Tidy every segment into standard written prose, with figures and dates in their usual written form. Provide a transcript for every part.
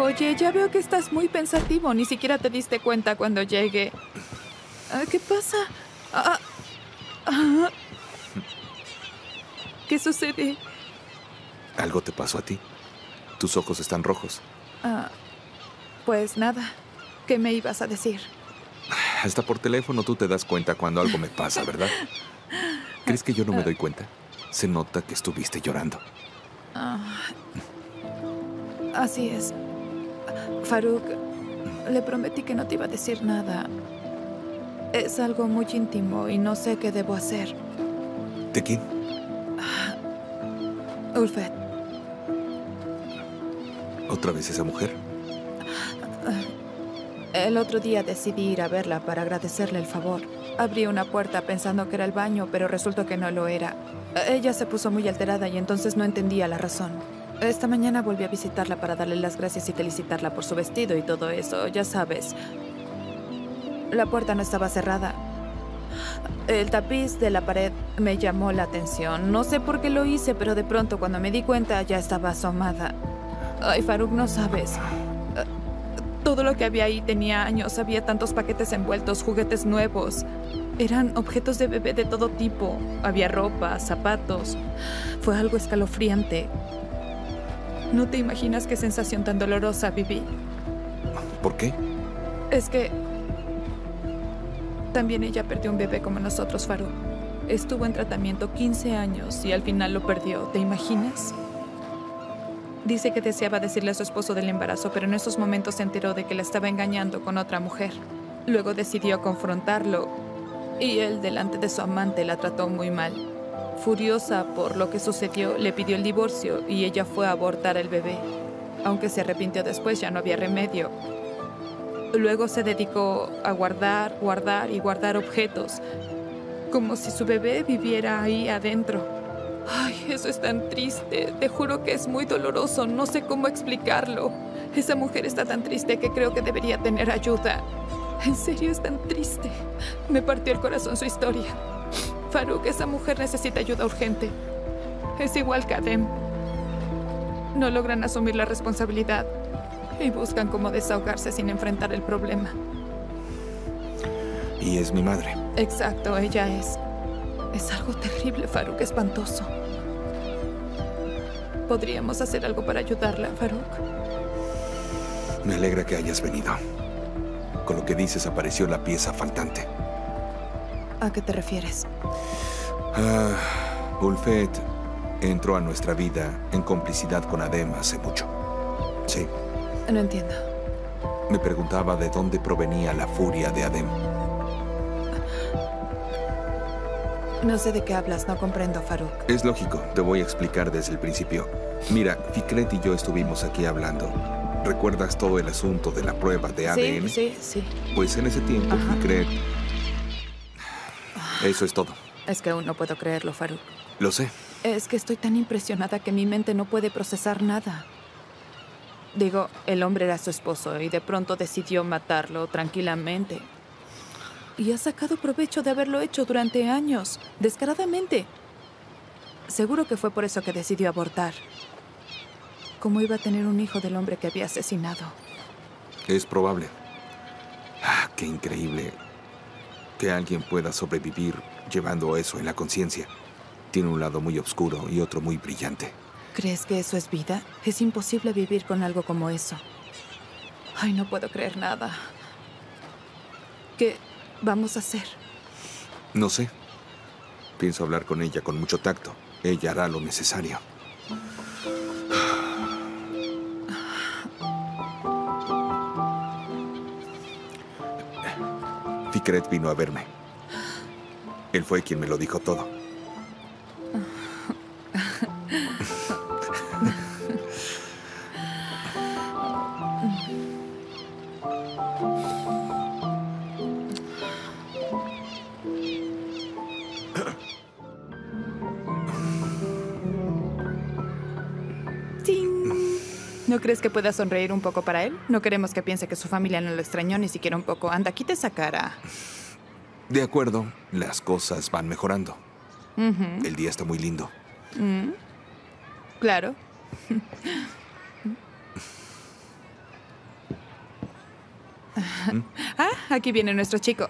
Oye, ya veo que estás muy pensativo. Ni siquiera te diste cuenta cuando llegué. ¿Qué pasa? ¿Qué sucede? Algo te pasó a ti. Tus ojos están rojos. Pues nada. ¿Qué me ibas a decir? Hasta por teléfono tú te das cuenta cuando algo me pasa, ¿verdad? ¿Crees que yo no me doy cuenta? Se nota que estuviste llorando. Así es. Faruk, le prometí que no te iba a decir nada. Es algo muy íntimo y no sé qué debo hacer. ¿De quién? Ulfet. ¿Otra vez esa mujer? El otro día decidí ir a verla para agradecerle el favor. Abrí una puerta pensando que era el baño, pero resultó que no lo era. Ella se puso muy alterada y entonces no entendía la razón. Esta mañana volví a visitarla para darle las gracias y felicitarla por su vestido y todo eso, ya sabes. La puerta no estaba cerrada. El tapiz de la pared me llamó la atención. No sé por qué lo hice, pero de pronto cuando me di cuenta ya estaba asomada. Ay, Faruk, no sabes. Todo lo que había ahí tenía años. Había tantos paquetes envueltos, juguetes nuevos. Eran objetos de bebé de todo tipo. Había ropa, zapatos. Fue algo escalofriante. No te imaginas qué sensación tan dolorosa viví. ¿Por qué? Es que... también ella perdió un bebé como nosotros, Faruk. Estuvo en tratamiento 15 años y al final lo perdió. ¿Te imaginas? Dice que deseaba decirle a su esposo del embarazo, pero en esos momentos se enteró de que la estaba engañando con otra mujer. Luego decidió confrontarlo y él, delante de su amante, la trató muy mal. Furiosa por lo que sucedió, le pidió el divorcio y ella fue a abortar al bebé. Aunque se arrepintió después, ya no había remedio. Luego se dedicó a guardar objetos, como si su bebé viviera ahí adentro. Ay, eso es tan triste. Te juro que es muy doloroso. No sé cómo explicarlo. Esa mujer está tan triste que creo que debería tener ayuda. En serio, es tan triste. Me partió el corazón su historia. Faruk, esa mujer necesita ayuda urgente. Es igual que Adem. No logran asumir la responsabilidad y buscan cómo desahogarse sin enfrentar el problema. Y es mi madre. Exacto, ella es. Es algo terrible, Faruk, espantoso. ¿Podríamos hacer algo para ayudarla, Faruk? Me alegra que hayas venido. Con lo que dices, apareció la pieza faltante. ¿A qué te refieres? Ulfet entró a nuestra vida en complicidad con Adem hace mucho. Sí. No entiendo. Me preguntaba de dónde provenía la furia de Adem. No sé de qué hablas, no comprendo, Faruk. Es lógico, te voy a explicar desde el principio. Mira, Fikret y yo estuvimos aquí hablando. ¿Recuerdas todo el asunto de la prueba de ADN? Sí. Pues en ese tiempo, Fikret... Eso es todo. Es que aún no puedo creerlo, Faruk. Lo sé. Es que estoy tan impresionada que mi mente no puede procesar nada. Digo, el hombre era su esposo y de pronto decidió matarlo tranquilamente. Y ha sacado provecho de haberlo hecho durante años, descaradamente. Seguro que fue por eso que decidió abortar. ¿Cómo iba a tener un hijo del hombre que había asesinado? Es probable. Qué increíble que alguien pueda sobrevivir llevando eso en la conciencia. Tiene un lado muy oscuro y otro muy brillante. ¿Crees que eso es vida? Es imposible vivir con algo como eso. Ay, no puedo creer nada. ¿Qué vamos a hacer? No sé. Pienso hablar con ella con mucho tacto. Ella hará lo necesario. Fikret vino a verme. Él fue quien me lo dijo todo. ¿No crees que pueda sonreír un poco para él? No queremos que piense que su familia no lo extrañó ni siquiera un poco. Anda, quita esa cara. De acuerdo. Las cosas van mejorando. El día está muy lindo. Claro. Ah, aquí viene nuestro chico.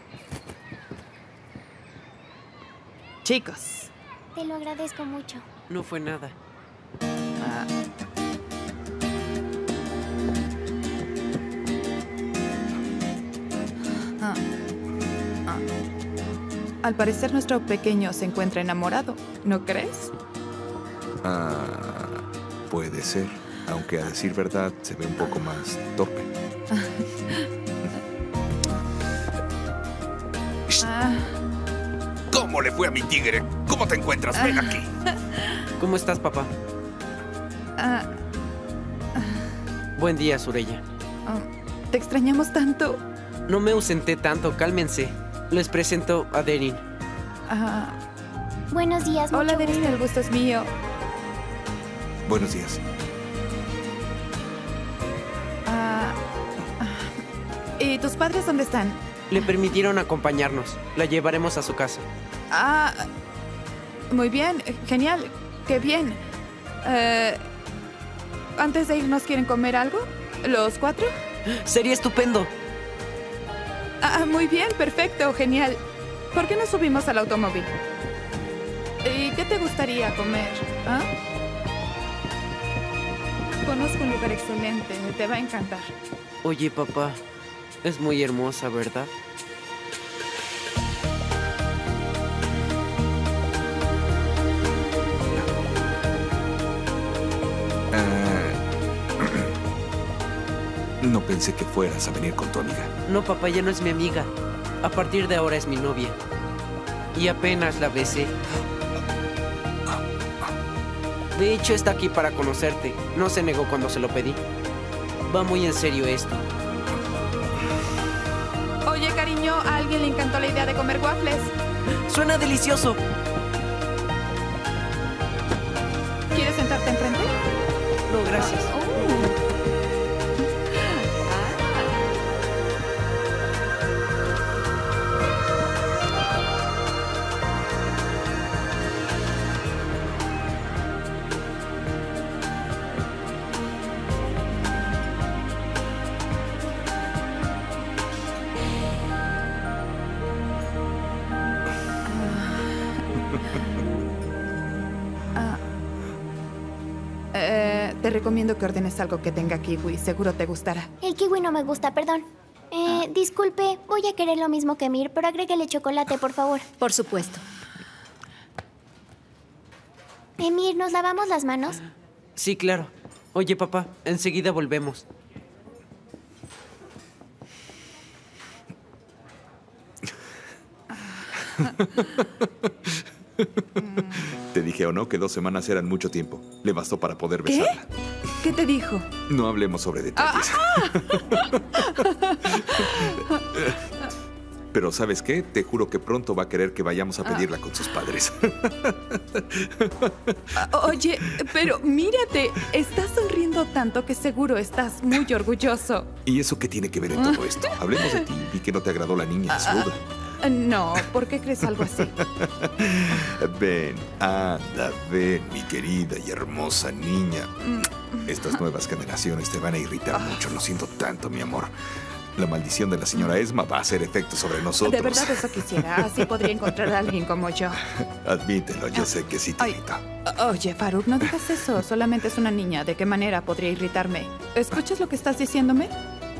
Chicos. Te lo agradezco mucho. No fue nada. Ah. Ah. Ah. Al parecer nuestro pequeño se encuentra enamorado, ¿no crees? Ah, puede ser. Aunque a decir verdad se ve un poco más torpe. ¿Cómo le fue a mi tigre? ¿Cómo te encuentras? Ven aquí. ¿Cómo estás, papá? Buen día, Süreyya. Te extrañamos tanto. No me ausenté tanto, cálmense. Les presento a Derin. Buenos días, mucho gusto. Hola, Derin, el gusto es mío. Buenos días. ¿Y tus padres dónde están? Le permitieron acompañarnos. La llevaremos a su casa. Ah, muy bien. Genial. Qué bien. Antes de irnos, ¿quieren comer algo? ¿Los cuatro? Sería estupendo. Ah, muy bien. Perfecto. Genial. ¿Por qué no subimos al automóvil? ¿Y qué te gustaría comer? ¿Ah? Conozco un lugar excelente. Te va a encantar. Oye, papá. Es muy hermosa, ¿verdad? No pensé que fueras a venir con tu amiga. No, papá, ya no es mi amiga. A partir de ahora es mi novia. Y apenas la besé. De hecho, está aquí para conocerte. No se negó cuando se lo pedí. Va muy en serio esto. Oye, cariño, a alguien le encantó la idea de comer waffles. Suena delicioso. ¿Quieres sentarte enfrente? No, gracias. Te recomiendo que ordenes algo que tenga kiwi. Seguro te gustará. El kiwi no me gusta, perdón. Disculpe, voy a querer lo mismo que Emir, pero agréguele chocolate, por favor. Por supuesto. Emir, ¿nos lavamos las manos? Sí, claro. Oye, papá, enseguida volvemos. Te dije o no que 2 semanas eran mucho tiempo. Le bastó para poder besarla. ¿Qué te dijo? No hablemos sobre detalles. Pero ¿sabes qué? Te juro que pronto va a querer que vayamos a pedirla con sus padres. Oye, pero mírate. Estás sonriendo tanto que seguro estás muy orgulloso. ¿Y eso qué tiene que ver en todo esto? Hablemos de ti. Vi que no te agradó la niña desnuda. No, ¿por qué crees algo así? Ven, anda, ven, mi querida y hermosa niña. Estas nuevas generaciones te van a irritar mucho. Lo siento tanto, mi amor. La maldición de la señora Esma va a hacer efecto sobre nosotros. De verdad, eso quisiera. Así podría encontrar a alguien como yo. Admítelo, yo sé que sí te irrita. Oye, Faruk, no digas eso. Solamente es una niña. ¿De qué manera podría irritarme? ¿Escuchas lo que estás diciéndome?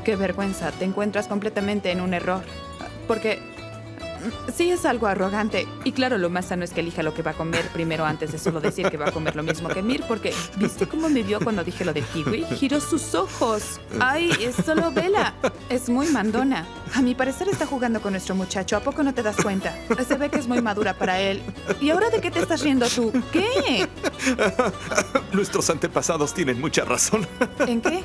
Qué vergüenza. Te encuentras completamente en un error. Porque... sí, es algo arrogante. Y claro, lo más sano es que elija lo que va a comer primero antes de solo decir que va a comer lo mismo que Emir, porque ¿viste cómo me vio cuando dije lo del kiwi? Giró sus ojos. ¡Ay, es solo vela! Es muy mandona. A mi parecer está jugando con nuestro muchacho. ¿A poco no te das cuenta? Se ve que es muy madura para él. ¿Y ahora de qué te estás riendo tú? ¿Qué? Nuestros antepasados tienen mucha razón. ¿En qué?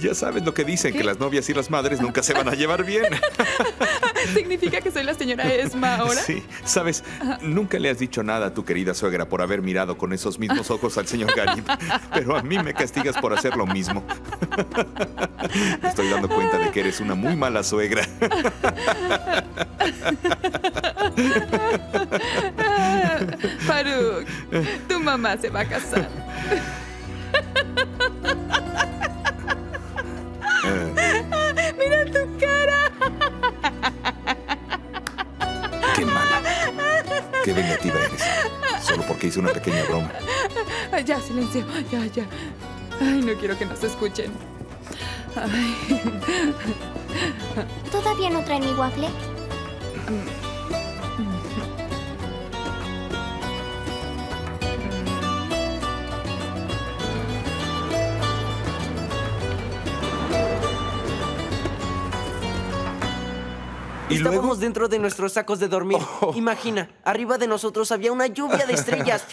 Ya sabes lo que dicen, que las novias y las madres nunca se van a llevar bien. ¿Significa que soy la señora Esma ahora? Sí, sabes, nunca le has dicho nada a tu querida suegra por haber mirado con esos mismos ojos al señor Garip, pero a mí me castigas por hacer lo mismo. Me estoy dando cuenta de que eres una muy mala suegra. Faruk, tu mamá se va a casar. Mira tu cara. hice una pequeña broma. Ay, ya, silencio. Ya, ya. Ay, no quiero que nos escuchen. Ay. ¿Todavía no traen mi waffle? Estábamos dentro de nuestros sacos de dormir. Oh. Imagina, arriba de nosotros había una lluvia de estrellas.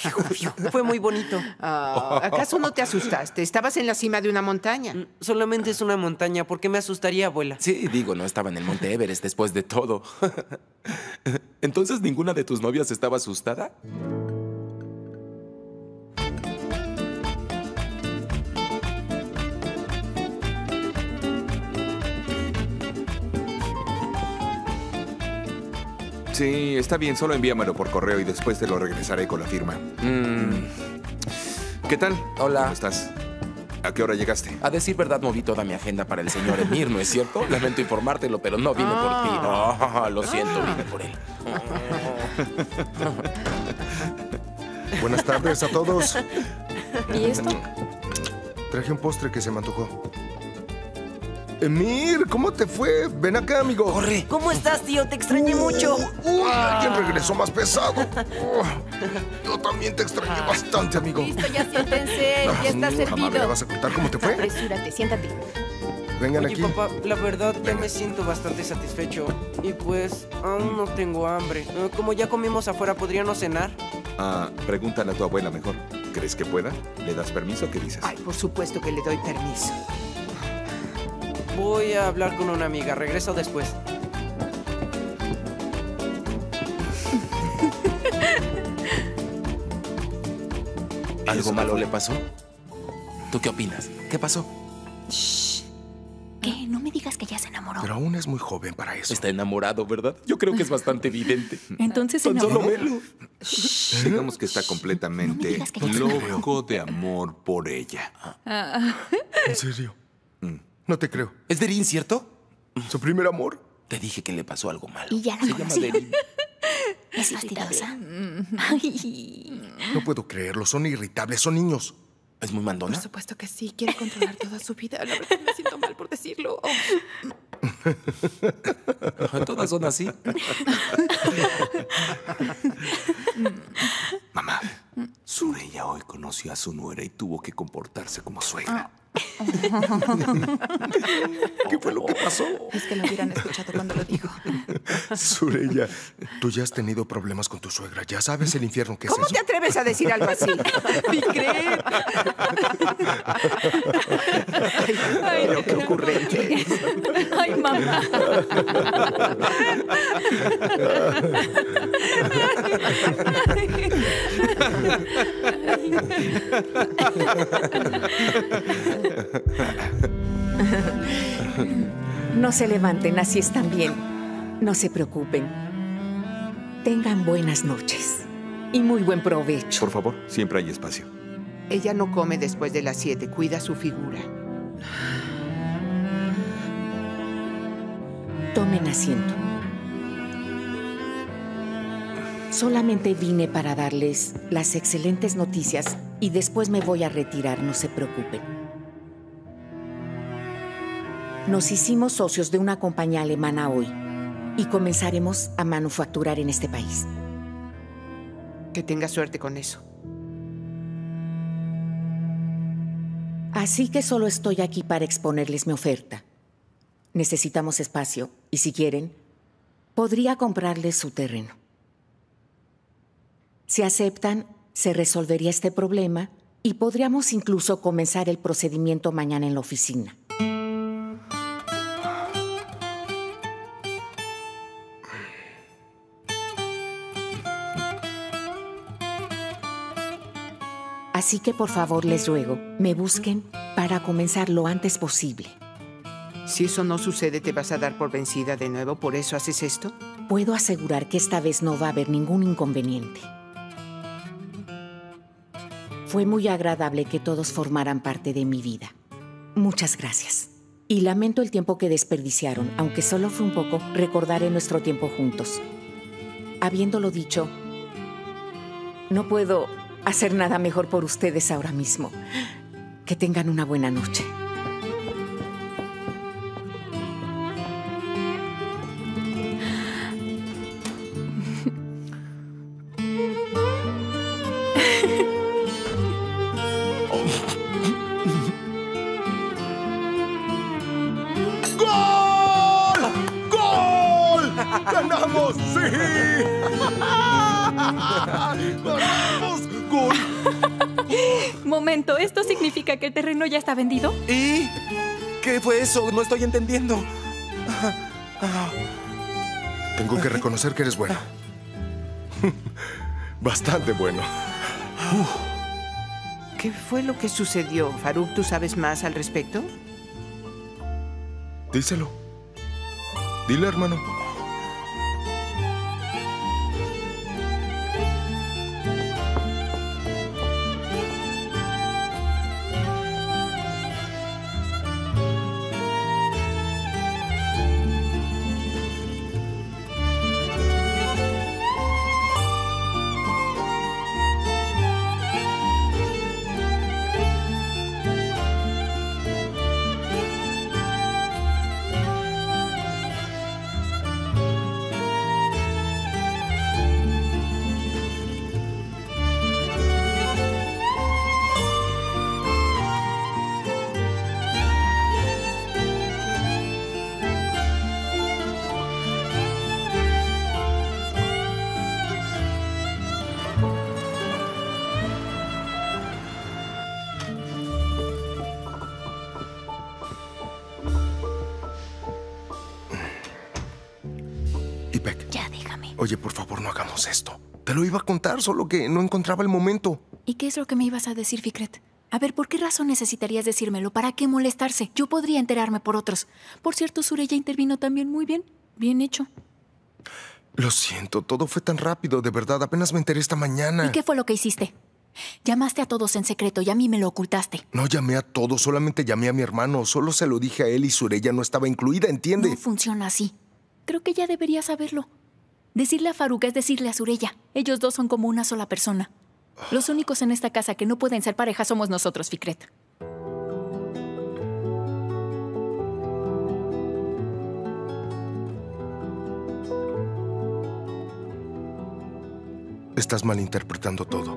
Fue muy bonito. Oh, ¿acaso no te asustaste? Estabas en la cima de una montaña. Solamente es una montaña. ¿Por qué me asustaría, abuela? Sí, digo, no estaba en el Monte Everest después de todo. ¿Entonces ninguna de tus novias estaba asustada? Sí, está bien. Solo envíamelo por correo y después te lo regresaré con la firma. ¿Qué tal? Hola. ¿Cómo estás? ¿A qué hora llegaste? A decir verdad, moví toda mi agenda para el señor Emir, ¿no es cierto? Lamento informártelo, pero no vine por ti. No, lo siento, vine por él. Buenas tardes a todos. ¿Y esto? Traje un postre que se me antojó. Emir, ¿cómo te fue? Ven acá, amigo. ¡Corre! ¿Cómo estás, tío? Te extrañé mucho. Alguien regresó más pesado. Yo también te extrañé bastante, amigo. Listo, ya siéntense. Ya está servido. ¿Me vas a contar cómo te fue? Apresúrate, siéntate. Vengan aquí. Papá, la verdad ya me siento bastante satisfecho. Y pues, aún no tengo hambre. Como ya comimos afuera, ¿podríamos cenar? Ah, pregúntale a tu abuela mejor. ¿Crees que pueda? ¿Le das permiso? ¿Qué dices? Ay, por supuesto que le doy permiso. Voy a hablar con una amiga. Regreso después. ¿Algo malo le pasó? ¿Tú qué opinas? ¿Qué pasó? Shh. ¿Qué? No me digas que ya se enamoró. Pero aún es muy joven para eso. Está enamorado, ¿verdad? Yo creo que es bastante evidente. Entonces se enamoró. Solo velo. Digamos que está completamente loco de amor por ella. ¿En serio? No te creo. ¿Es Derin, cierto? ¿Su primer amor? Te dije que le pasó algo malo. Y ya la conocí. Se llama Derin. Es fastidiada. No puedo creerlo. Son irritables. Son niños. ¿Es muy mandona? Por supuesto que sí. Quiere controlar toda su vida. La verdad me siento mal por decirlo. Todas son así. Mamá, Süreyya hoy conoció a su nuera y tuvo que comportarse como suegra. ¿Qué fue lo que pasó? Es que lo hubieran escuchado cuando lo dijo. Süreyya, tú ya has tenido problemas con tu suegra. Ya sabes el infierno que es eso. ¿Cómo te atreves a decir algo así? Fikret. Ay, pero qué ocurrente. Ay, mamá. No se levanten, así están bien. No se preocupen. Tengan buenas noches y muy buen provecho. Por favor, siempre hay espacio. Ella no come después de las 7, cuida su figura. Tomen asiento. Solamente vine para darles las excelentes noticias y después me voy a retirar, no se preocupen. Nos hicimos socios de una compañía alemana hoy y comenzaremos a manufacturar en este país. Que tenga suerte con eso. Así que solo estoy aquí para exponerles mi oferta. Necesitamos espacio y si quieren, podría comprarles su terreno. Si aceptan, se resolvería este problema y podríamos incluso comenzar el procedimiento mañana en la oficina. Así que, por favor, les ruego, me busquen para comenzar lo antes posible. Si eso no sucede, ¿te vas a dar por vencida de nuevo? ¿Por eso haces esto? Puedo asegurar que esta vez no va a haber ningún inconveniente. Fue muy agradable que todos formaran parte de mi vida. Muchas gracias. Y lamento el tiempo que desperdiciaron, aunque solo fue un poco, recordaré nuestro tiempo juntos. Habiéndolo dicho, no puedo hacer nada mejor por ustedes ahora mismo. Que tengan una buena noche. ¿Esto significa que el terreno ya está vendido? ¿Y? ¿Qué fue eso? No estoy entendiendo. Tengo que reconocer que eres bueno. Bastante bueno. ¿Qué fue lo que sucedió? Faruk, ¿tú sabes más al respecto? Díselo. Dile, hermano. Oye, por favor, no hagamos esto. Te lo iba a contar, solo que no encontraba el momento. ¿Y qué es lo que me ibas a decir, Fikret? A ver, ¿por qué razón necesitarías decírmelo? ¿Para qué molestarse? Yo podría enterarme por otros. Por cierto, Süreyya intervino también muy bien. Bien hecho. Lo siento, todo fue tan rápido, de verdad. Apenas me enteré esta mañana. ¿Y qué fue lo que hiciste? Llamaste a todos en secreto y a mí me lo ocultaste. No llamé a todos, solamente llamé a mi hermano. Solo se lo dije a él y Süreyya no estaba incluida, ¿entiendes? No funciona así. Creo que ya deberías saberlo. Decirle a Faruk es decirle a Süreyya. Ellos dos son como una sola persona. Los únicos en esta casa que no pueden ser pareja somos nosotros, Fikret. Estás malinterpretando todo.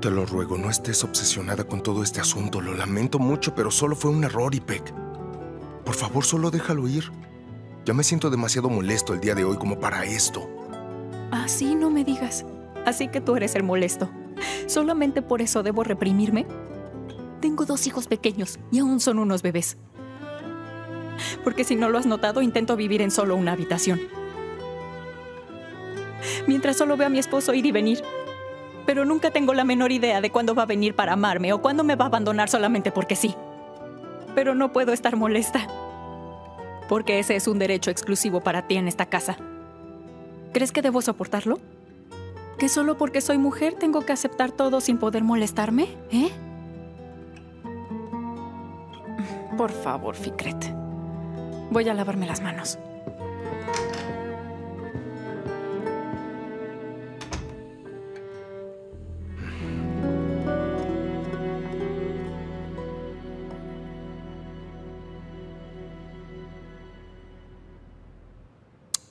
Te lo ruego, no estés obsesionada con todo este asunto. Lo lamento mucho, pero solo fue un error, Ipek. Por favor, solo déjalo ir. Ya me siento demasiado molesto el día de hoy como para esto. Así no me digas. Así que tú eres el molesto. ¿Solamente por eso debo reprimirme? Tengo dos hijos pequeños y aún son unos bebés. Porque si no lo has notado, intento vivir en solo una habitación. Mientras solo veo a mi esposo ir y venir. Pero nunca tengo la menor idea de cuándo va a venir para amarme o cuándo me va a abandonar solamente porque sí. Pero no puedo estar molesta. Porque ese es un derecho exclusivo para ti en esta casa. ¿Crees que debo soportarlo? ¿Que solo porque soy mujer tengo que aceptar todo sin poder molestarme? ¿Eh? Por favor, Fikret. Voy a lavarme las manos.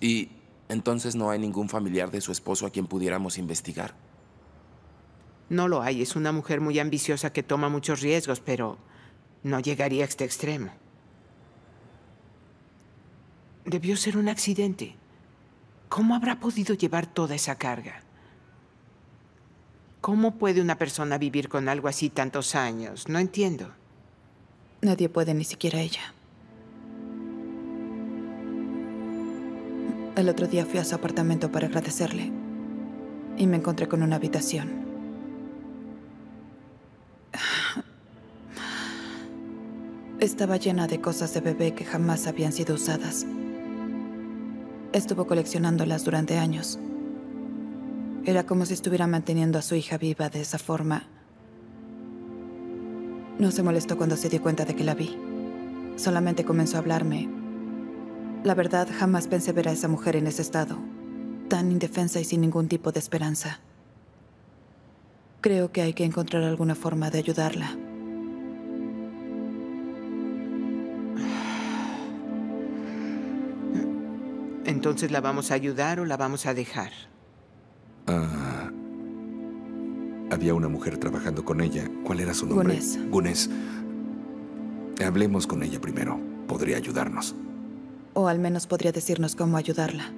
¿Y entonces no hay ningún familiar de su esposo a quien pudiéramos investigar? No lo hay. Es una mujer muy ambiciosa que toma muchos riesgos, pero no llegaría a este extremo. Debió ser un accidente. ¿Cómo habrá podido llevar toda esa carga? ¿Cómo puede una persona vivir con algo así tantos años? No entiendo. Nadie puede, ni siquiera ella. El otro día fui a su apartamento para agradecerle y me encontré con una habitación. Estaba llena de cosas de bebé que jamás habían sido usadas. Estuvo coleccionándolas durante años. Era como si estuviera manteniendo a su hija viva de esa forma. No se molestó cuando se dio cuenta de que la vi. Solamente comenzó a hablarme. La verdad, jamás pensé ver a esa mujer en ese estado, tan indefensa y sin ningún tipo de esperanza. Creo que hay que encontrar alguna forma de ayudarla. ¿Entonces la vamos a ayudar o la vamos a dejar? Ah, había una mujer trabajando con ella. ¿Cuál era su nombre? Gunes. Gunes. Hablemos con ella primero. Podría ayudarnos. O al menos podría decirnos cómo ayudarla.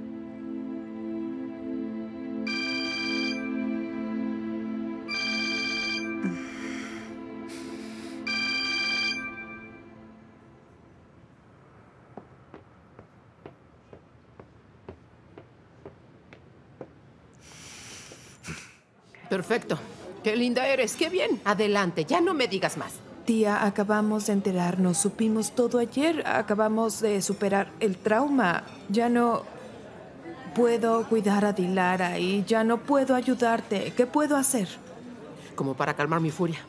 Perfecto. Qué linda eres, qué bien. Adelante, ya no me digas más. Tía, acabamos de enterarnos, supimos todo ayer, acabamos de superar el trauma. Ya no puedo cuidar a Dilara y ya no puedo ayudarte. ¿Qué puedo hacer? Como para calmar mi furia.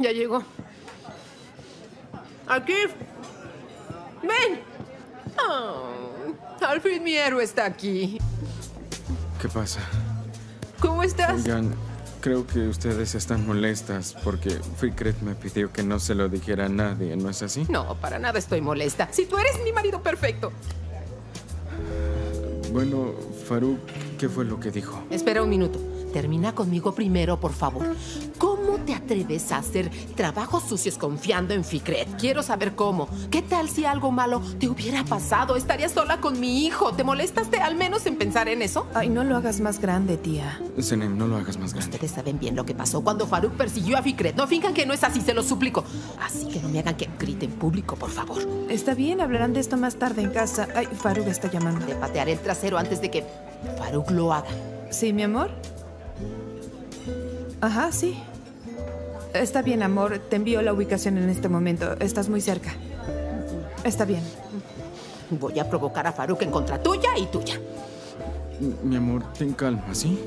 Ya llegó. Aquí. Ven. Oh. Al fin mi héroe está aquí. ¿Qué pasa? ¿Cómo estás? Oigan, creo que ustedes están molestas porque Fikret me pidió que no se lo dijera a nadie, ¿no es así? No, para nada estoy molesta. Si tú eres mi marido perfecto. Bueno, Faruk, ¿qué fue lo que dijo? Espera un minuto. Termina conmigo primero, por favor. ¿Cómo te atreves a hacer trabajos sucios confiando en Fikret? Quiero saber cómo. ¿Qué tal si algo malo te hubiera pasado? Estaría sola con mi hijo. ¿Te molestaste al menos en pensar en eso? Ay, no lo hagas más grande, tía. Senem, no lo hagas más grande. Ustedes saben bien lo que pasó cuando Faruk persiguió a Fikret. No finjan que no es así, se lo suplico. Así que no me hagan que grite en público, por favor. Está bien, hablarán de esto más tarde en casa. Ay, Faruk está llamando. Te patearé el trasero antes de que Faruk lo haga. ¿Sí, mi amor? Ajá, sí. Está bien, amor. Te envío la ubicación en este momento. Estás muy cerca. Está bien. Voy a provocar a Faruk en contra tuya y tuya. Mi amor, ten calma, ¿sí?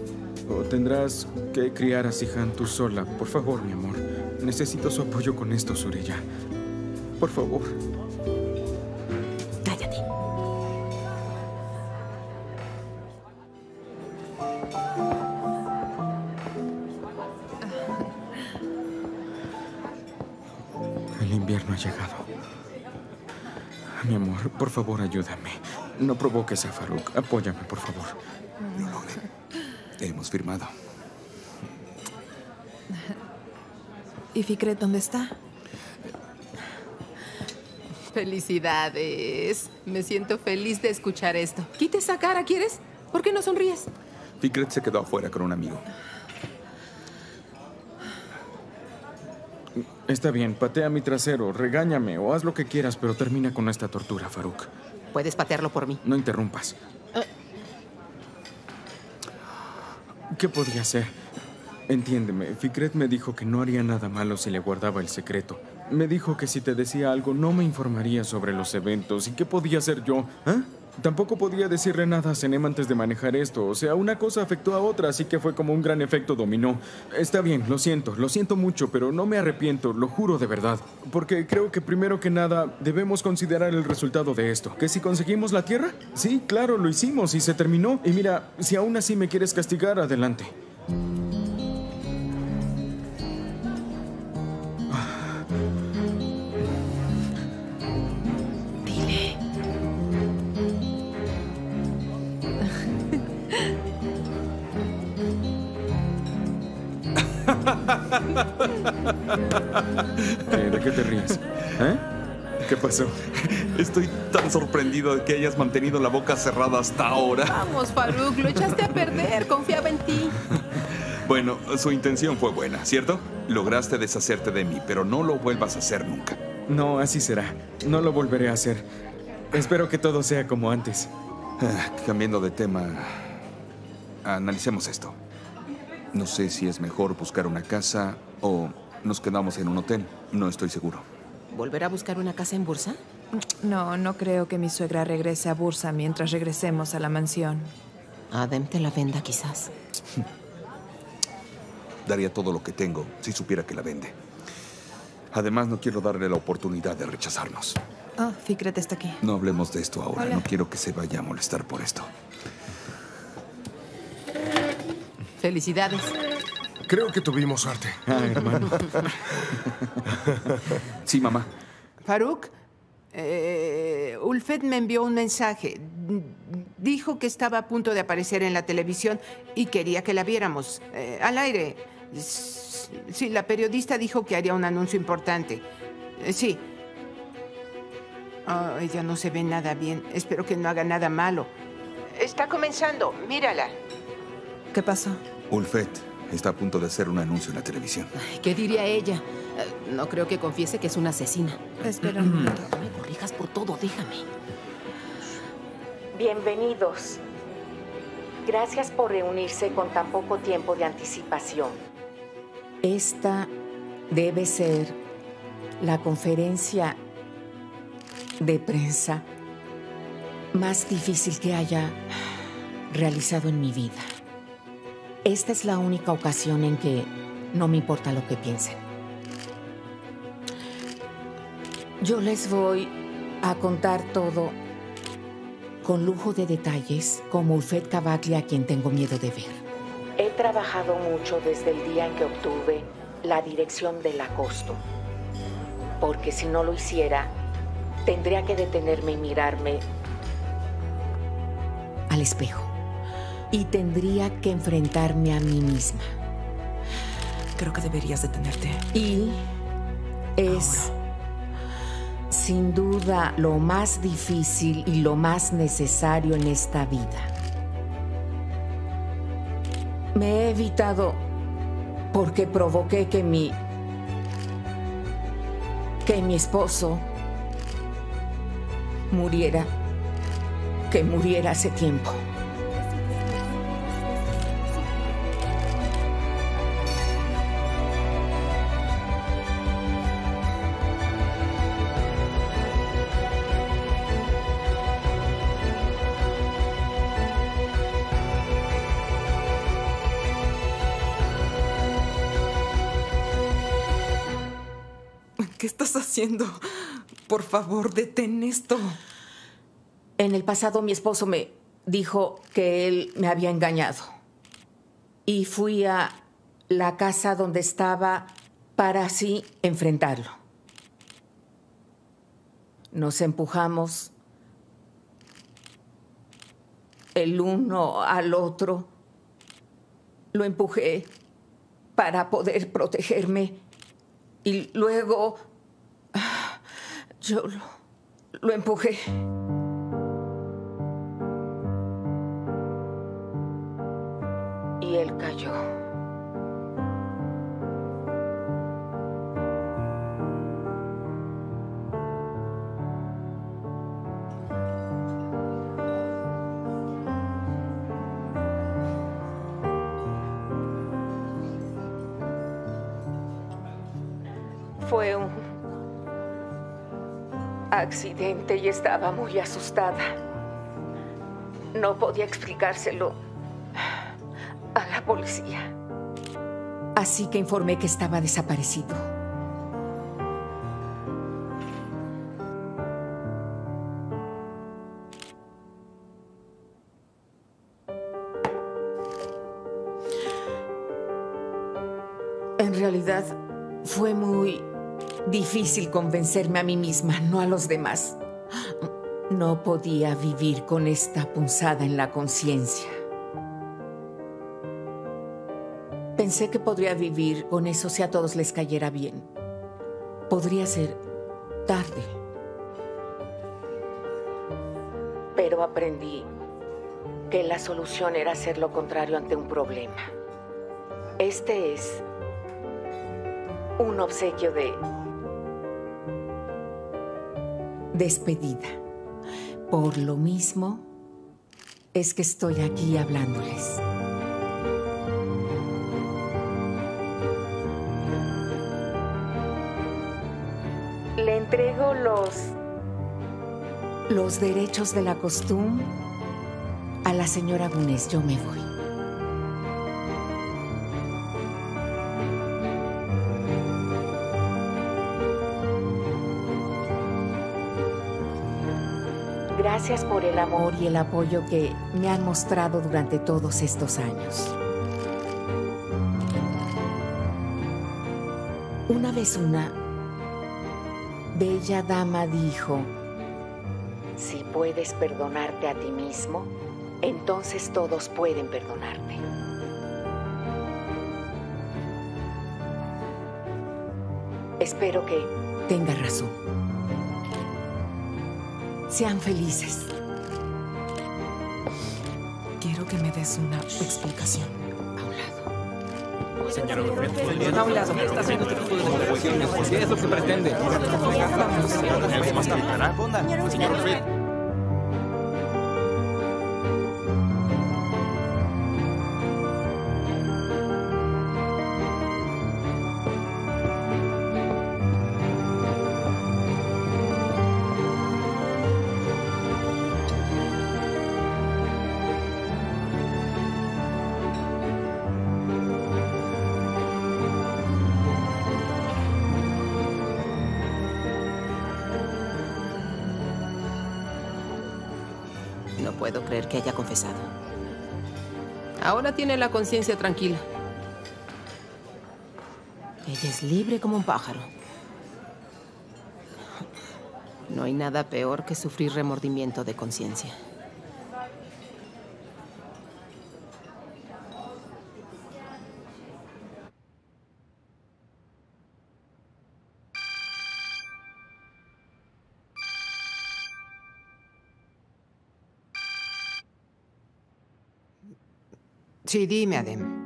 O tendrás que criar a Sihan tú sola. Por favor, mi amor. Necesito su apoyo con esto, Süreyya. Por favor. Cállate. Ha llegado. Mi amor, por favor, ayúdame. No provoques a Faruk. Apóyame, por favor. Lo logré. Hemos firmado. ¿Y Fikret dónde está? Felicidades. Me siento feliz de escuchar esto. Quita esa cara, ¿quieres? ¿Por qué no sonríes? Fikret se quedó afuera con un amigo. Está bien, patea mi trasero, regáñame o haz lo que quieras, pero termina con esta tortura, Faruk. Puedes patearlo por mí. No interrumpas. ¿Qué podría hacer? Entiéndeme, Fikret me dijo que no haría nada malo si le guardaba el secreto. Me dijo que si te decía algo no me informaría sobre los eventos. ¿Y qué podía hacer yo? ¿Ah? Tampoco podía decirle nada a Senem antes de manejar esto. O sea, una cosa afectó a otra, así que fue como un gran efecto dominó. Está bien, lo siento mucho, pero no me arrepiento, lo juro de verdad. Porque creo que primero que nada debemos considerar el resultado de esto. ¿Que si conseguimos la tierra? Sí, claro, lo hicimos y se terminó. Y mira, si aún así me quieres castigar, adelante. ¿De qué te ríes? ¿Eh? ¿Qué pasó? Estoy tan sorprendido de que hayas mantenido la boca cerrada hasta ahora. Vamos, Faruk, lo echaste a perder. Confiaba en ti. Bueno, su intención fue buena, ¿cierto? Lograste deshacerte de mí, pero no lo vuelvas a hacer nunca. No, así será. No lo volveré a hacer. Espero que todo sea como antes. Cambiando de tema, analicemos esto. No sé si es mejor buscar una casa o nos quedamos en un hotel. No estoy seguro. ¿Volver a buscar una casa en Bursa? No, no creo que mi suegra regrese a Bursa mientras regresemos a la mansión. Adem te la venda, quizás. Daría todo lo que tengo si supiera que la vende. Además, no quiero darle la oportunidad de rechazarnos. Ah, Fikret está aquí. No hablemos de esto ahora. Hola. No quiero que se vaya a molestar por esto. Felicidades. Creo que tuvimos suerte. Ah, hermano. Sí, mamá. Faruk, Ulfet me envió un mensaje. Dijo que estaba a punto de aparecer en la televisión y quería que la viéramos al aire. Sí, la periodista dijo que haría un anuncio importante. Sí. Oh, ella no se ve nada bien. Espero que no haga nada malo. Está comenzando. Mírala. ¿Qué pasó? Ulfet está a punto de hacer un anuncio en la televisión. Ay, ¿qué diría ella? No creo que confiese que es una asesina. Espera un momento. No me corrijas por todo. Déjame. Bienvenidos. Gracias por reunirse con tan poco tiempo de anticipación. Esta debe ser la conferencia de prensa más difícil que haya realizado en mi vida. Esta es la única ocasión en que no me importa lo que piensen. Yo les voy a contar todo con lujo de detalles, como Ulfet Kavakli, a quien tengo miedo de ver. He trabajado mucho desde el día en que obtuve la dirección del acoso, porque si no lo hiciera, tendría que detenerme y mirarme al espejo. Y tendría que enfrentarme a mí misma. Creo que deberías detenerte. Y es ahora, sin duda, lo más difícil y lo más necesario en esta vida. Me he evitado porque provoqué que mi esposo muriera, que muriera hace tiempo. ¿Qué estás haciendo? Por favor, detén esto. En el pasado, mi esposo me dijo que él me había engañado. Y fui a la casa donde estaba para así enfrentarlo. Nos empujamos el uno al otro. Lo empujé para poder protegerme. Y luego yo lo empujé. Y él cayó. Fue un accidente y estaba muy asustada. No podía explicárselo a la policía. Así que informé que estaba desaparecido. En realidad, fue muy difícil convencerme a mí misma, no a los demás. No podía vivir con esta punzada en la conciencia. Pensé que podría vivir con eso si a todos les cayera bien. Podría ser tarde. Pero aprendí que la solución era hacer lo contrario ante un problema. Este es un obsequio de despedida. Por lo mismo es que estoy aquí hablándoles. Le entrego los derechos de la costumbre a la señora Gunes. Yo me voy. Gracias por el amor y el apoyo que me han mostrado durante todos estos años. Una vez una bella dama dijo: si puedes perdonarte a ti mismo, entonces todos pueden perdonarte. Espero que tenga razón. Sean felices. Quiero que me des una explicación. A un lado. Señor Ulfet, a un lado. Está haciendo este tipo de negociaciones. ¿Qué es lo que pretende? Señor Ulfet. Puedo creer que haya confesado. Ahora tiene la conciencia tranquila. Ella es libre como un pájaro. No hay nada peor que sufrir remordimiento de conciencia. Sí, dime, Adem.